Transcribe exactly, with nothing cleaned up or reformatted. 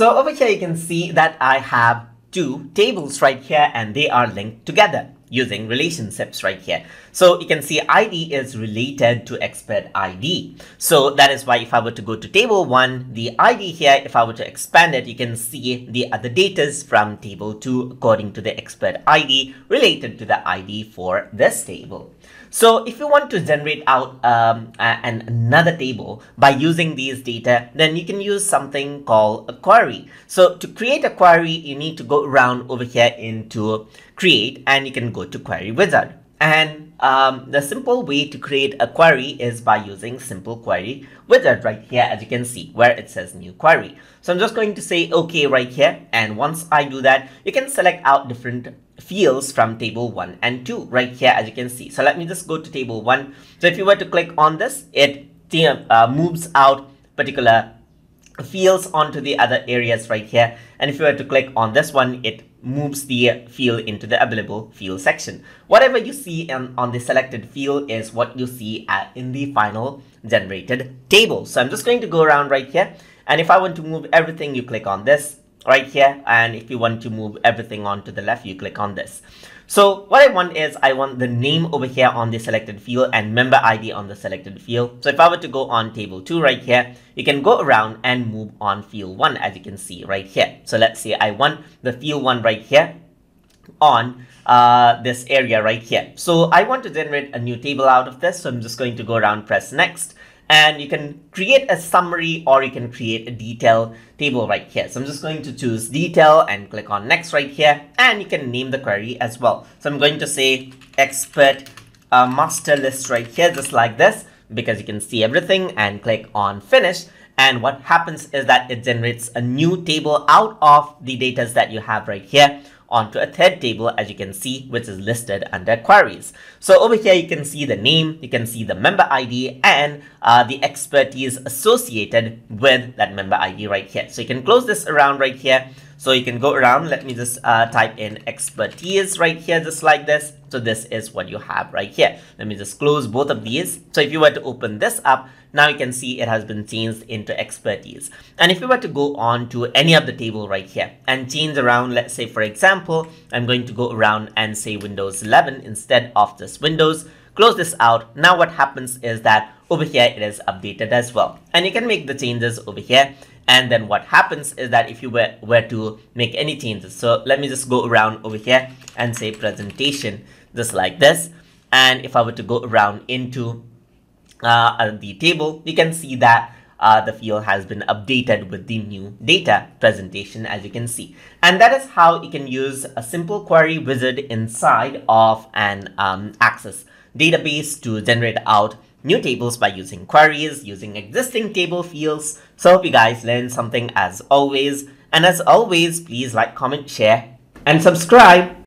So over here, you can see that I have two tables right here, and they are linked together using relationships right here. So you can see I D is related to expert I D. So that is why if I were to go to table one, the I D here, if I were to expand it, you can see the other data from table two according to the expert I D related to the I D for this table. So if you want to generate out um, an another table by using these data, then you can use something called a query. So to create a query, you need to go around over here into create, and you can go to Query Wizard. And um, the simple way to create a query is by using Simple Query Wizard right here, as you can see, where it says New Query. So I'm just going to say OK right here. And once I do that, you can select out different fields from table one and two right here, as you can see. So let me just go to table one. So if you were to click on this, it uh, moves out particular fields onto the other areas right here. And if you were to click on this one, it moves the field into the available field section. Whatever you see on, on the selected field is what you see at, in the final generated table. So I'm just going to go around right here. And if I want to move everything, you click on this right here. And if you want to move everything on to the left, you click on this. So what I want is I want the name over here on the selected field and member I D on the selected field. So if I were to go on table two right here, you can go around and move on field one, as you can see right here. So let's say I want the field one right here on uh, this area right here. So I want to generate a new table out of this. So I'm just going to go around, press next. And you can create a summary, or you can create a detail table right here. So I'm just going to choose detail and click on next right here. And you can name the query as well. So I'm going to say expert uh, master list right here, just like this, because you can see everything, and click on finish. And what happens is that it generates a new table out of the data that you have right here onto a third table, as you can see, which is listed under queries. So over here, you can see the name, you can see the member I D, and uh, the expertise associated with that member I D right here. So you can close this around right here. So you can go around. Let me just uh, type in expertise right here, just like this. So this is what you have right here. Let me just close both of these. So if you were to open this up, now you can see it has been changed into expertise. And if you were to go on to any of the table right here and change around, let's say, for example, I'm going to go around and say Windows eleven instead of this Windows. Close this out. Now what happens is that over here, it is updated as well. And you can make the changes over here. And then what happens is that if you were, were to make any changes, so let me just go around over here and say presentation, just like this. And if I were to go around into Uh, the table, you can see that uh, the field has been updated with the new data presentation, as you can see. And that is how you can use a simple query wizard inside of an um, Access database to generate out new tables by using queries, using existing table fields. So hope you guys learned something as always. And as always, please like, comment, share, and subscribe.